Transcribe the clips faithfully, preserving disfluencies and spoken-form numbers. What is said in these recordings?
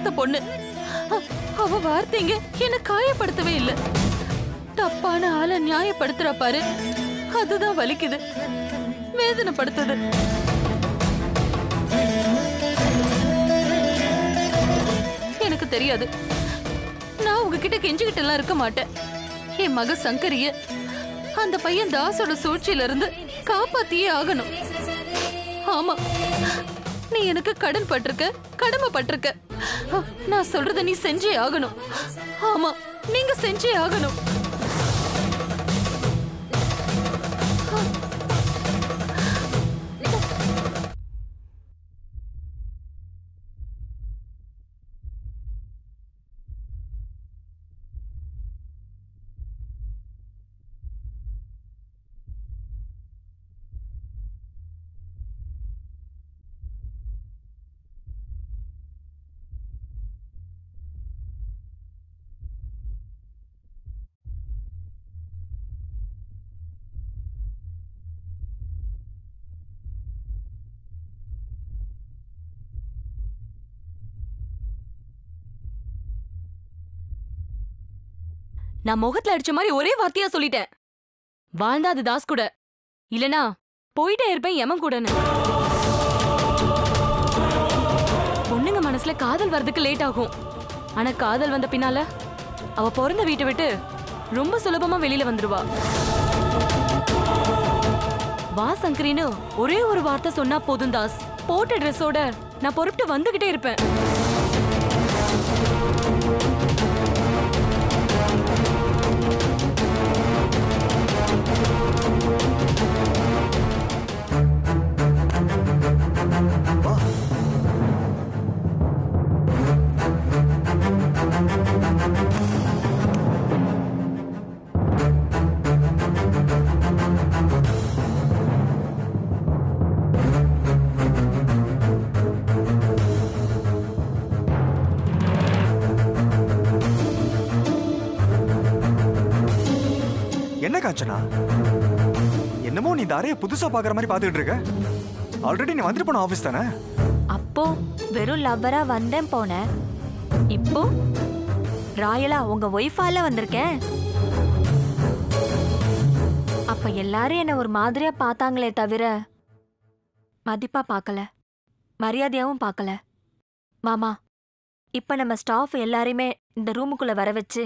வளர்த்த பொண்ணு, அவ வார்த்தைங்க என்ன காயப்படுத்தவே இல்லை. தப்பான ஆளை நியாயப்படுத்துறா பாரு, அதுதான் வலிக்குது, வேதனைப்படுத்துது. எனக்கு தெரியாது, நான் உங்ககிட்ட கெஞ்சிக்கிட்ட எல்லாம் இருக்க மாட்டேன். என் மக சங்கரிய அந்த பையன் தாசோட சூழ்ச்சியில இருந்து காப்பாத்தியே ஆகணும். ஆமா, நீ எனக்கு கடன் பட்டிருக்க, கடமைப்பட்டிருக்க. நான் சொல்றத நீ செஞ்சே ஆகணும். ஆமா, நீங்க செஞ்சே ஆகணும். நான் முகத்துல அடிச்ச மாதிரி ஒரே வார்த்தையா சொல்லிட்டேன், வாழ்ந்தா அது தாஸ் கூட, இல்லனா போயிட்டே இருப்பேன் எமன் கூடன்னு. பொண்ணுங்க மனசுல காதல் வர்றதுக்கு லேட் ஆகும், ஆனா காதல் வந்த பின்னால அவ பிறந்த வீட்டை விட்டு ரொம்ப சுலபமா வெளியில வந்துடுவா. வா சங்கரின்னு ஒரே ஒரு வார்த்தை சொன்னா போதும் தாஸ், போட்ட ட்ரெஸ்ஸோட நான் பொறுப்பிட்டு வந்துகிட்டே இருப்பேன். என்னமோ நீ இந்த அறைய புதுசா பாக்குற மாதிரி பாத்துக்கிட்டு இருக்க. ஆல்ரெடி நீ வந்துட்டு போன ஆபீஸ் தானே? அப்போ வெறும் லவ்வரா வந்தேன் போனேன், இப்போ ராயலா உங்க ஒய்ஃபால வந்திருக்கேன். அப்ப எல்லாரும் என்ன ஒரு மாதிரியா பார்த்தாங்களே தவிர மதிப்பா பார்க்கல, மரியாதையாவும் பார்க்கல. மாமா, இப்ப நம்ம ஸ்டாஃப் எல்லாரையுமே இந்த ரூமுக்குள்ள வர வச்சு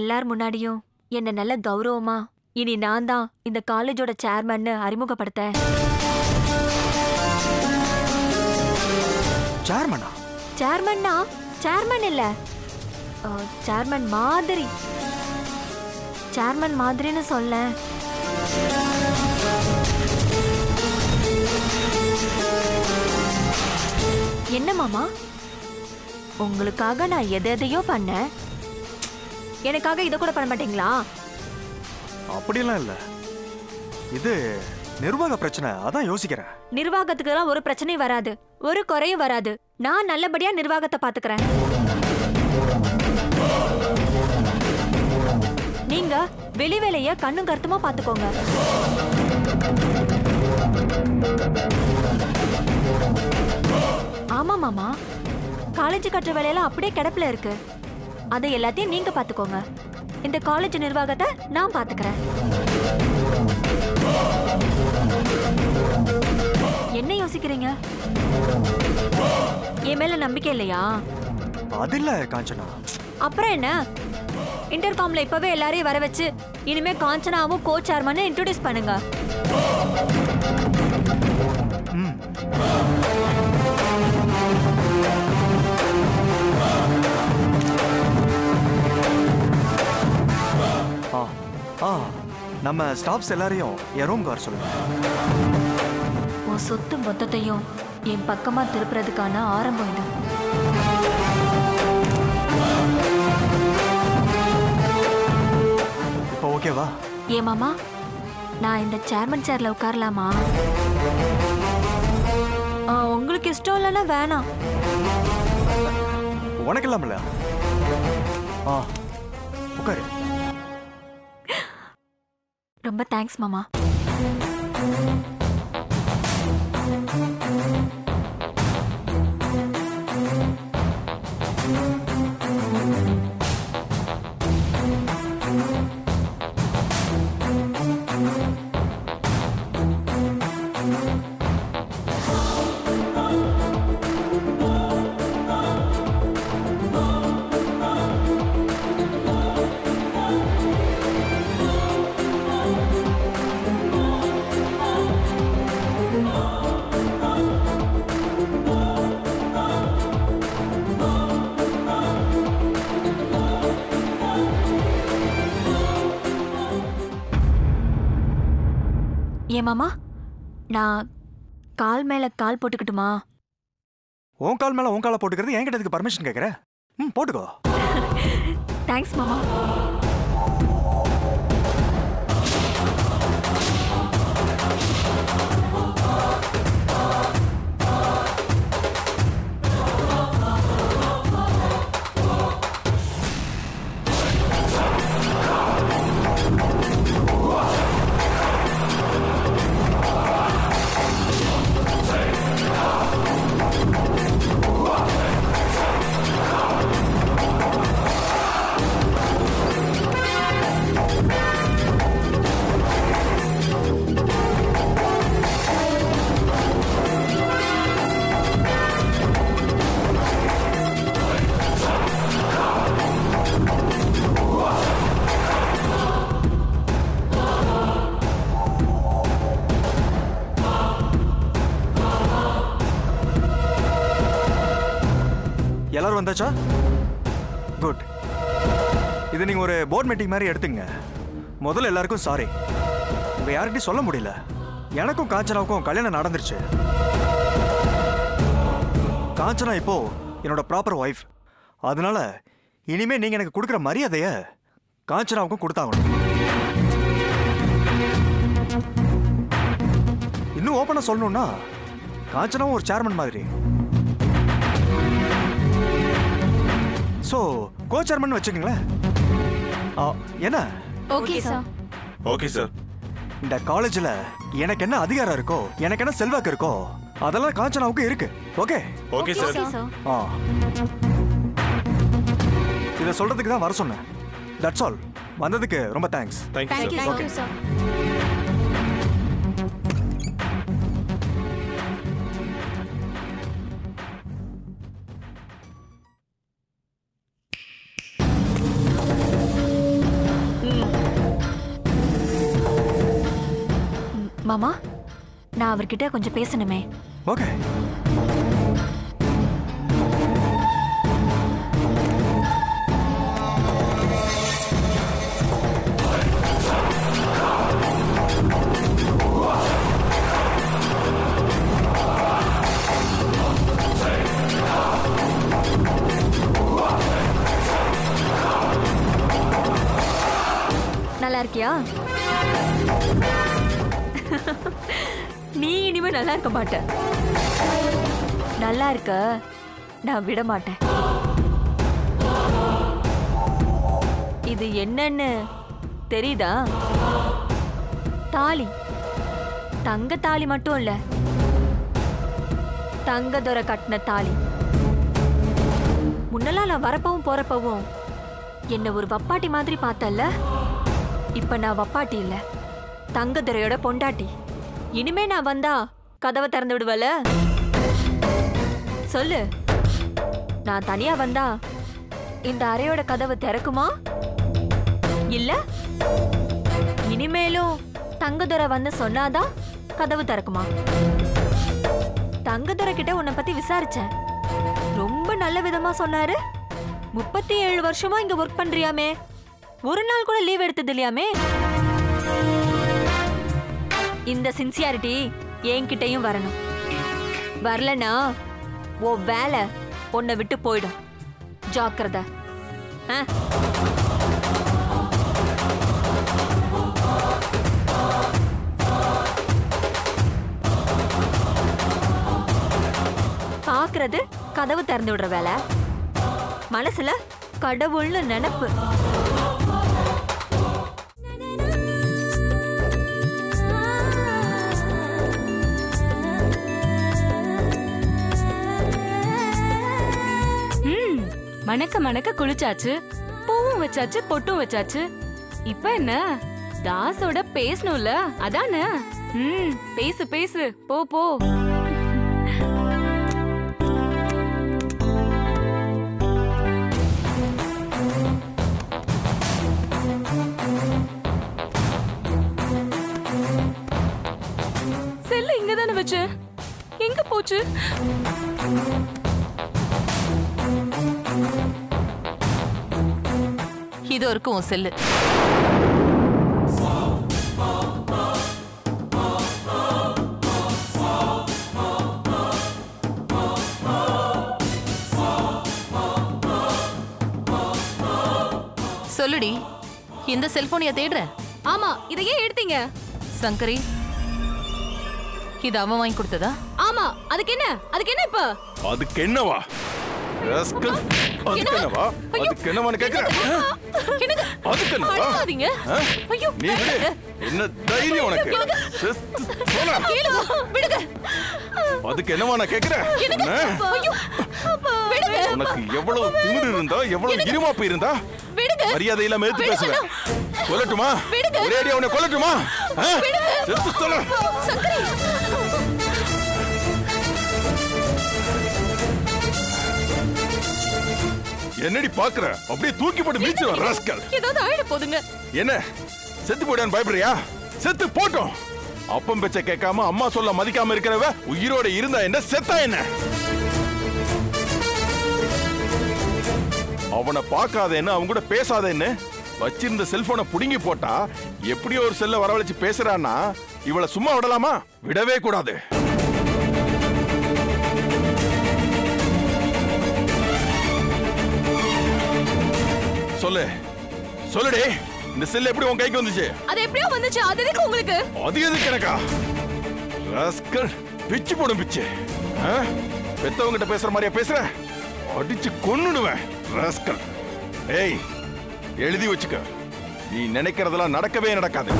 எல்லார் முன்னாடியும் என்ன நல்ல கௌரவமா இனி நான் தான் இந்த காலேஜோட சேர்மன் அறிமுகப்படுத்த. சேர்மனா? சேர்மன்னா சேர்மன் இல்ல, சேர்மன் மாதிரி, சேர்மன் மாதிரின்னு சொல்ல. என்ன மாமா, உங்களுக்காக நான் எதையோ பண்ணேன், எனக்காக இதை கூட பண்ண மாட்டீங்களா? அப்படிலாம் இல்ல, இது நிர்வாக பிரச்சனை, அதான் யோசிக்கிறேன். நிர்வாகத்துக்குலாம் ஒரு பிரச்சனையும் வராது, ஒரு குறையும் வராது. நான் நல்லபடியா நிர்வாகத்தை பாத்துக்கிறேன், நீங்க வெளிவேலைய கண்ணும் கருத்துமா பாத்துக்கோங்க. ஆமா மாமா, காலேஜ் கட்டுற வேலையெல்லாம் அப்படியே கிடப்புல இருக்கு, அதை எல்லாத்தையும் நீங்க பாத்துக்கோங்க. இந்த காலேஜ் நிர்வாகத்தை நான் பாத்துக்கிறேன். என்ன யோசிக்கிறீங்க? என் மேல நம்பிக்கை இல்லையா? அது இல்ல காஞ்சனா. அப்புறம் என்ன, இன்டர்காம்ல இப்பவே எல்லாரையும் வர வச்சு இனிமே காஞ்சனாவும் கோ சேர்மன் இன்ட்ரோடியூஸ் பண்ணுங்க. நம்ம ஸ்டாஃப்ஸ் எல்லாரையும் என் ரூம்க்கு வர சொல்லுங்க. உன் சொத்து மொத்தத்தையும் என் பக்கமா திருப்புறதுக்கான ஆரம்பம் இது. இப்போ ஓகேவா? ஏ மாமா, நான் இந்த சேர்மன் சேர்ல உட்காரலாமா? உங்களுக்கு இஷ்டம் இல்லைன்னா வேணாம். உனக்கு இல்லாமல உட்காரு. ரொம்ப தேங்க்ஸ் மாமா. ஏன் மாமா, நான் கால் மேலே கால் போட்டுக்கிட்டுமா? உன் கால் மேலே உன் காலை போட்டுக்கிறது என்கிட்ட இதுக்கு பர்மிஷன் கேட்குற? ம், போட்டுக்கோ. தேங்க்ஸ் மாமா. எல்லாரும் வந்தாச்சா? குட். இது நீங்கள் ஒரு போர்ட் மீட்டிங் மாதிரி எடுத்துங்க. முதல்ல எல்லாருக்கும் சாரி. இப்போ யார்கிட்டையும் சொல்ல முடியல. எனக்கும் காஞ்சனாவுக்கும் கல்யாணம் நடந்துருச்சு. காஞ்சனா இப்போது என்னோட ப்ராப்பர் ஒய்ஃப். அதனால இனிமேல் நீங்கள் எனக்கு கொடுக்குற மரியாதையை காஞ்சனாவுக்கும் கொடுத்தாகணும். இன்னும் ஓப்பனாக சொல்லணுன்னா காஞ்சனாவும் ஒரு சேர்மன் மாதிரி, சோ கோ சேர்மன் வச்சுக்கங்களேன். என்ன ஓகே சார். Okay sir. இந்த காலேஜில் எனக்கு என்ன அதிகாரம் இருக்கோ, எனக்கு என்ன செல்வாக்கு இருக்கோ, அதெல்லாம் காஞ்சனாவுக்கு இருக்கு. Okay okay sir. ஆ, இதை சொல்றதுக்கு தான் வர சொன்னேன். That's all. வந்ததுக்கு ரொம்ப தேங்க்ஸ். தேங்க்யூ. Okay sir. மாமா, நான் அவர்கிட்ட கொஞ்சம் பேசணுமே. ஓகே. நல்லா இருக்கியா? நீ இனிமே நல்லா இருக்க மாட்ட. நல்லா இருக்க நான் விட மாட்டேன். இது என்னன்னு தெரியுதா? தாலி. தங்க தாலி மட்டும் இல்ல, தங்க துரை கட்டின தாலி. முன்னெல்லாம் நான் வரப்பவும் போறப்பவும் என்ன ஒரு வப்பாட்டி மாதிரி பார்த்தல. இப்ப நான் வப்பாட்டி இல்ல, தங்க துரையோட பொண்டாட்டி. இனிமே நான் வந்தா கதவை திறந்து விடுவல? சொல்லு. நான் தனியா வந்தா இந்த அறையோட கதவை திறக்குமா? இல்ல, இனிமேலும் தங்கதுரை வந்து சொன்னாதான் கதவு திறக்குமா? தங்கதுரை கிட்ட உன்னை பத்தி விசாரிச்சேன். ரொம்ப நல்ல விதமா சொன்னாரு. முப்பத்தி ஏழு வருஷமா இங்க ஒர்க் பண்றியாமே, ஒரு நாள் கூட லீவ் எடுத்தது இல்லையாமே. இந்த சின்சியாரிட்டி என்கிட்டையும் வரணும். வரலனா ஓ வேலை உன்னை விட்டு போயிடும். ஜாக்கிரதை. ஆ, பார்க்கறது கதவு திறந்து விடுற வேலை, மனசுல கடவுள்னு நினைப்பு. மணக்க மணக்க குளிச்சாச்சு, பூவும் வச்சாச்சு, பொட்டும் வச்சாச்சு. இப்ப என்ன தாசோட பேசணும்ல? அதானே. ம், பேசு பேசு, போ போ. செல்ல இங்க தானே வச்சு, எங்க போச்சு? இதோ இருக்கும் செல்லு. சொல்லுடி, இந்த செல்போனிய தேடுற? ஆமா, இதை ஏன் எடுத்தீங்க? சங்கரி, இது அவன் வாங்கி கொடுத்ததா? ஆமா, அதுக்கு என்ன? அதுக்கு என்ன இப்ப? அதுக்கு என்னவா? அதுக்கு என்னவா? அதுக்கு என்னவான்னு கேக்குற? என்னங்க? அதுக்கு என்னவா? அடிக்காதீங்க. ஐயோ, நீ விடு. என்ன தைரியம் உனக்கு? போடா. கீழே விடுங்க. அதுக்கு என்னவான்னு கேக்குற? என்ன? ஐயோ. விடுங்க. உனக்கு எவ்வளவு திமிரு இருந்தா, எவ்வளவு இருமாப்பு இருந்தா, விடுங்க. மரியாதை இல்லாம ஏத்து பேசுற. கொல்லட்டுமா? விடுங்க. ரேடியோ உன்னை கொல்லட்டுமா? விடுங்க. செத்து சொல்ல. சங்கரி. என்னடி பாக்குற? அப்படியே தூக்கி போட்டு மீச்சு ராஸ்கல். ஏதாவது ஆயிட போதுங்க. என்ன செத்து போடான்னு பயப்படுறியா? செத்து போட்டோம். அப்பம் பேச்ச கேட்காம அம்மா சொல்ல மதிக்காம இருக்கிறவ உயிரோட இருந்தா என்ன, செத்தா என்ன? அவனை பார்க்காத என்ன, அவன் கூட பேசாத என்ன, வச்சிருந்த செல்போனை புடுங்கி போட்டா எப்படியோ ஒரு செல்ல வரவழைச்சு பேசுறான்னா இவளை சும்மா விடலாமா? விடவே கூடாது. சொல்லு சொல்லுடே, இந்த செல் எப்படி உன் கைக்கு வந்துச்சு? அது எப்படியோ வந்துச்சு. அது எதுக்கு உங்களுக்கு? அது எதுக்கு எனக்கா? ராஸ்கல், பிச்சு போடும் பிச்சு. பெத்தவங்கிட்ட பேசுற மாதிரியா பேசுற? அடிச்சு கொன்னுடுவேன் ராஸ்கல். ஏய், எழுதி வச்சுக்க, நீ நினைக்கிறதெல்லாம் நடக்கவே நடக்காது.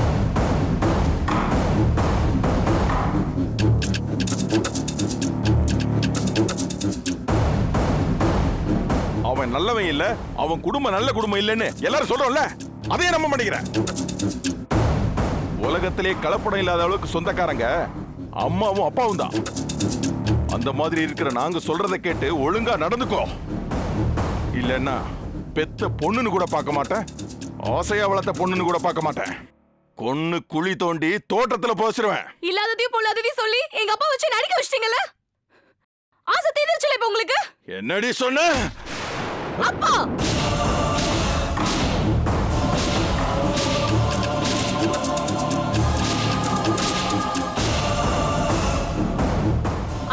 அவன் நல்லவன் இல்ல, அவன் குடும்பம் நல்ல குடும்பம் இல்லைன்னு எல்லாரும் சொல்றோம்ல, அதையே நம்ப மாட்டேங்கிறேன். உலகத்திலே கலப்படம் இல்லாத அளவுக்கு சொந்தக்காரங்க அம்மாவும் அப்பாவும் தான். அந்த மாதிரி இருக்கிற நாங்க சொல்றதை கேட்டு ஒழுங்கா நடந்துக்கோ. இல்லன்னா பெத்த பொண்ணுன்னு கூட பார்க்க மாட்டேன், ஆசையா வளர்த்த பொண்ணுன்னு கூட பார்க்க மாட்டேன். கொன்னு குழி தோண்டி தோட்டத்துல போச்சிருவேன். இல்லாததையும் பொல்லாததையும் சொல்லி எங்க அப்பா வச்சு நடிக்க வச்சிட்டீங்கல்ல, ஆசை தீர்ந்துருச்சுல இப்ப உங்களுக்கு? என்னடி சொன்ன? அப்பா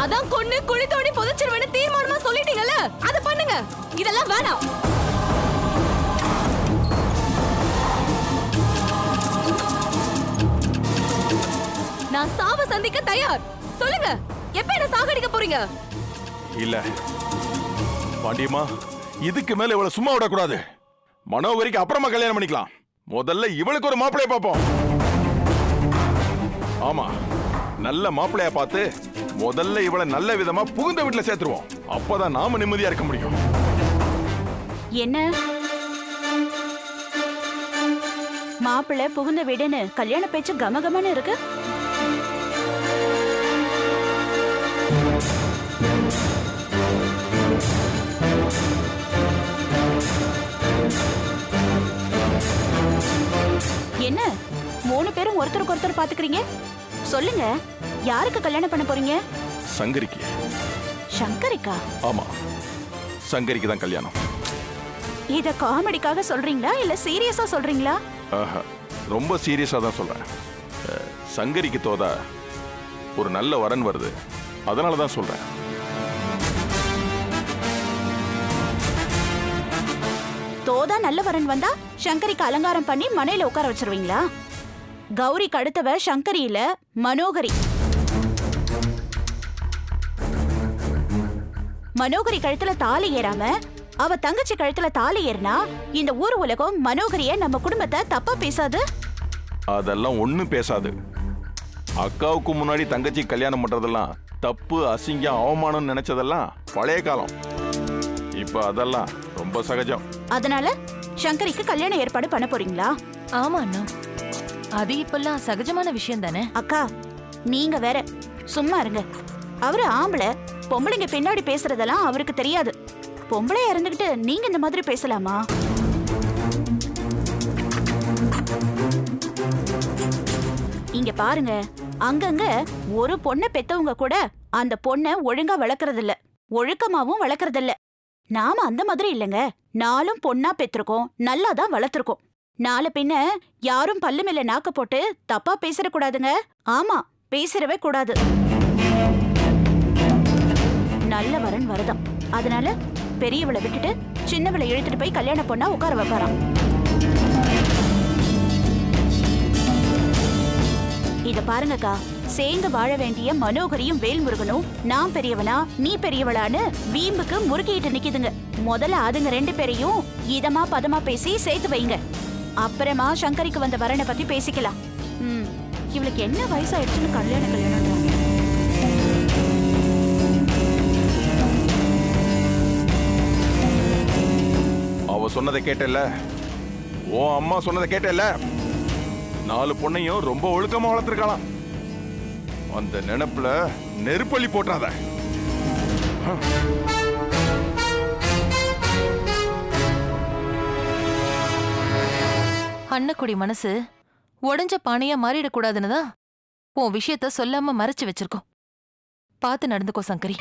அதான் கொன்னு குழி தோண்டி புதைச்சிருவேன்னு தீர்மானமா சொல்லிட்டீங்கல்ல, அதை பண்ணுங்க. இதெல்லாம் வேணாம். நான் சாவ சந்திக்க தயார். சொல்லுங்க, எப்ப என்ன சாகடிக்க போறீங்க? இல்ல பாண்டியம்மா, இதுக்கு மேல இவளை சும்மா விடக்கூடாது. மனோவரிக்கு அப்புறமா கல்யாணம் பண்ணிக்கலாம். முதல்ல இவளுக்கு ஒரு மாப்பிள்ளைய பார்ப்போம். ஆமா, நல்ல மாப்பிள்ளையா பார்த்து முதல்ல இவளை நல்ல விதமா புகுந்த வீட்டுல சேர்த்துருவோம். அப்பதான் நாம நிம்மதியா இருக்க முடியும். என்ன மாப்பிள்ளை புகுந்த வீடுன்னு கல்யாண பேச்சு கமகமான இருக்கு. என்ன மூணு பேரும் ஒருத்தருக்கு ஒருத்தர் பாத்துக்கிறீங்க? சொல்லுங்க, யாருக்கு கல்யாணம் பண்ண போறீங்க? சங்கரிக்கு. சங்கரிக்கா? ஆமா, சங்கரிக்கு தான் கல்யாணம். இத காமெடிக்காக சொல்றீங்களா இல்ல சீரியஸா சொல்றீங்களா? ரொம்ப சீரியஸா தான் சொல்றேன். சங்கரிக்கு தோதா ஒரு நல்ல வரன் வருது, அதனால தான் சொல்றேன். தோதா நல்ல வரன் வந்தா சங்கரிக்கு அலங்காரம் பண்ணி மனையில உட்கார வச்சிருவீங்களா? கௌரி கடுத்தவ சங்கரி இல்ல, மனோகரி. மனோகரி கழுத்துல தாலி ஏறாம அவ தங்கச்சி கழுத்துல தாலி ஏறினா இந்த ஊர் உலகம் மனோகரிய நம்ம குடும்பத்தை தப்பா பேசாது? அதெல்லாம் ஒண்ணும் பேசாது. அக்காவுக்கு முன்னாடி தங்கச்சி கல்யாணம் பண்றதெல்லாம் தப்பு, அசிங்கம், அவமானம் நினைச்சதெல்லாம் பழைய காலம். இப்ப அதெல்லாம் ரொம்ப சகஜம். அதனால சங்கரிக்கு கல்யாண ஏற்பாடு பண்ண போறீங்களா? ஆமா அண்ணா, அது இப்பெல்லாம் சகஜமான விஷயம் தானே. அக்கா, நீங்க வேற சும்மா இருங்க. அவரு ஆம்பளை, பொம்பளைங்க பின்னாடி பேசுறதெல்லாம் அவருக்கு தெரியாது. பொம்பளையா இருந்துகிட்டு நீங்க இந்த மாதிரி பேசலாமா? இங்க பாருங்க, அங்கங்க ஒரு பொண்ணை பெத்தவங்க கூட அந்த பொண்ணை ஒழுங்கா வளர்க்கறதில்ல, ஒழுக்கமாவும் வளர்க்கறதில்ல. நாம அந்த மாதிரி இல்லைங்க. நாலும் பொண்ணா பெற்றிருக்கோம், நல்லா தான் வளர்த்திருக்கோம். நாளை பின்ன யாரும் பல்லு மேல நாக்க போட்டு தப்பா பேசக்கூடாதுங்க. ஆமா, பேசவே கூடாது. நல்ல வரன் வருதான், அதனால பெரியவளை விட்டுட்டு சின்னவளை இழுத்துட்டு போய் கல்யாணம் பண்ணா உட்கார வைப்பாராம். இத பாருங்கக்கா, சேர்ந்து வாழ வேண்டிய மனோகரியும் வேல்முருகனும் நான் பெரியவனா நீ பெரியவளான்னு வீம்புக்கு முறுக்கிட்டு நிக்குதுங்க. முதல்ல அதுங்க ரெண்டு பேரையும் இதமா பதமா பேசி சேர்த்து வைங்க. அப்புறமா சங்கரிக்கு வந்த வரனை பத்தி பேசிக்கலாம். ம், இவளுக்கு என்ன வயசாயிடுச்சுன்னு கல்யாணம் கல்யாணம் அவ சொன்னதை கேட்டல, ஓ அம்மா சொன்னதை கேட்டல, நாலு பொண்ணையும் ரொம்ப ஒழுக்கமா வளர்த்திருக்கலாம். அந்த நினைப்புல நெருப்பள்ளி போட்டாத. அண்ணக்குடி மனசு உடஞ்ச பானையா மாறிடக்கூடாதுன்னு தான் உன் விஷயத்த சொல்லாம மறைச்சு வச்சிருக்கோம். பார்த்து நடந்துக்கோ சங்கரி.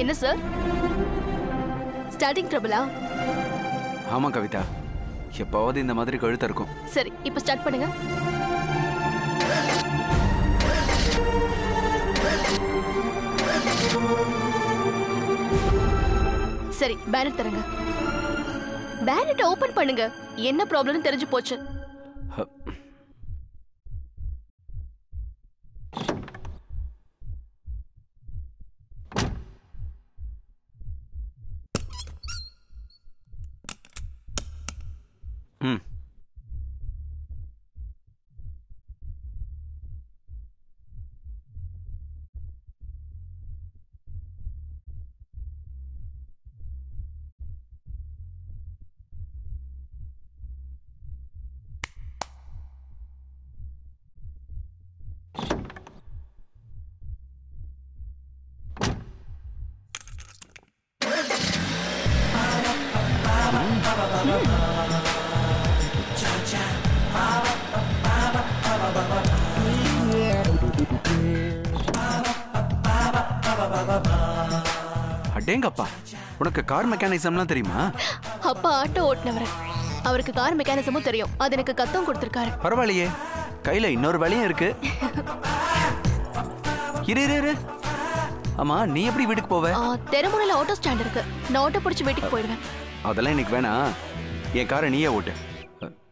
என்ன சார், ஸ்டார்டிங் ட்ரபிளா? ஆமா கவிதா, எப்பாவது இந்த மாதிரி கழுத்த இருக்கும். சரி, இப்ப ஸ்டார்ட் பண்ணுங்க. சரி, பேலட் தரங்க. பேலட் ஓபன் பண்ணுங்க. என்ன ப்ராப்ளம் தெரிஞ்சு போச்சு. அடேங்கப்பா, உனக்கு கார் மெக்கானிசம்லாம் தெரியுமா? அப்பா ஆட்டோ ஓட்டுனவர், அவருக்கு கார் மெக்கானிசமும் தெரியும். அது எனக்கு கத்தம் கொடுத்திருக்காரு. பரவாயில்லையே, கையில இன்னொரு வேலையும் இருக்கு. இரு இரு அம்மா, நீ எப்படி வீட்டுக்கு போவே? தெருமுனையில ஆட்டோ ஸ்டாண்ட் இருக்கு, நான் ஆட்டோ பிடிச்சு வீட்டுக்கு போயிடுவேன். அதெல்லாம் இன்னைக்கு வேணா, என் காரை நீயே ஓட்டு.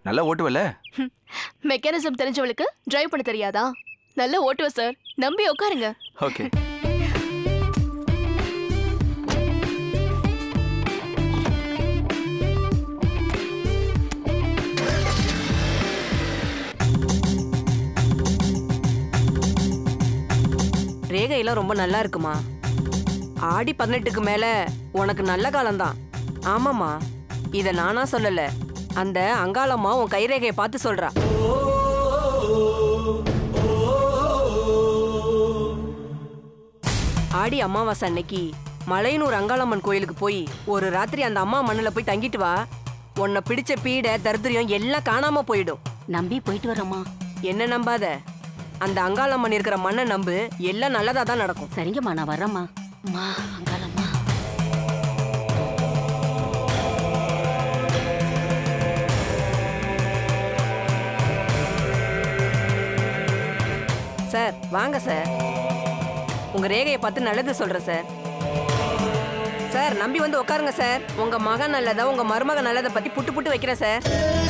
நல்லா ஓட்டுவல்ல? மெக்கானிசம் தெரிஞ்சவளுக்கு டிரைவ் பண்ண தெரியாதா? நல்லா ஓட்டுவ சார், நம்பி உட்காருங்க. ஓகே, ரேகையெல்லாம் ரொம்ப நல்லா இருக்குமா? ஆடி பதினெட்டுக்கு மேல உனக்கு நல்ல காலம்தான். ஆமாம்மா, இதை நானா சொல்லல, அந்த அங்காளம்மா உன் கைரேகையை பார்த்து சொல்றா. ஆடி அமாவாசை அன்னைக்கு மலையனூர் அங்காளம்மன் கோயிலுக்கு போய் ஒரு ராத்திரி அந்த அம்மா மண்ணில் போய் தங்கிட்டு வா. உன்னை பிடிச்ச பீடை தரித்திரியம் எல்லாம் காணாம போயிடும். நம்பி போயிட்டு வரம்மா. என்ன நம்பாத, அந்த அங்காளம்மன் இருக்கிற மண்ணை நம்பு, எல்லாம் நல்லதா தான் நடக்கும். சரிங்கம்மா, நான் வரேம்மா. அம்மா அங்காளம்மா. சார் வாங்க சார், உங்க ரேகையை பார்த்து நல்லது சொல்ற சார். சார் நம்பி வந்து உட்காருங்க சார். உங்க மகன் நல்லதா உங்க மருமகன் நல்லதை பத்தி புட்டு புட்டு வைக்கிறேன் சார்.